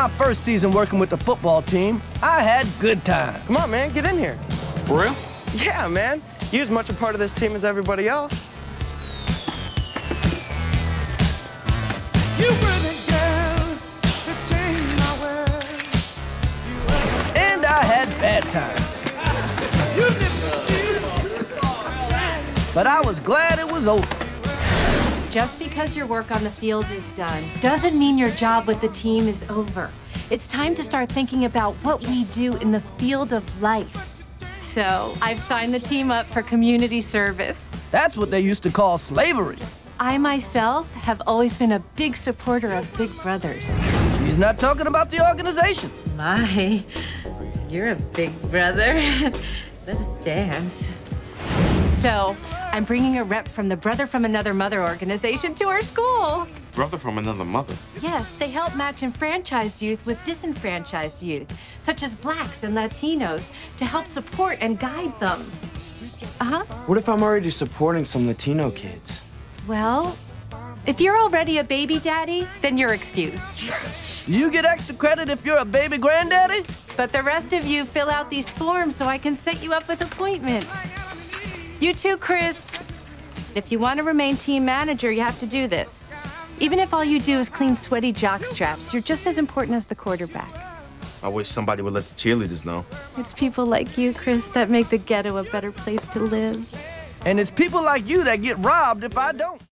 my first season working with the football team, I had good time. Come on, man, get in here. For real? Yeah, man. You're as much a part of this team as everybody else. You were the girl that changed my world. And I had bad times. But I was glad it was over. Just because your work on the field is done doesn't mean your job with the team is over. It's time to start thinking about what we do in the field of life. So I've signed the team up for community service. That's what they used to call slavery. I myself have always been a big supporter of Big Brothers. He's not talking about the organization. My, you're a big brother. Let us dance. So I'm bringing a rep from the Brother From Another Mother organization to our school. Brother From Another Mother? Yes, they help match enfranchised youth with disenfranchised youth, such as blacks and Latinos, to help support and guide them. What if I'm already supporting some Latino kids? Well, if you're already a baby daddy, then you're excused. Yes. You get extra credit if you're a baby granddaddy? But the rest of you fill out these forms so I can set you up with appointments. You too, Chris. If you want to remain team manager, you have to do this. Even if all you do is clean sweaty jock straps, you're just as important as the quarterback. I wish somebody would let the cheerleaders know. It's people like you, Chris, that make the ghetto a better place to live. And it's people like you that get robbed if I don't.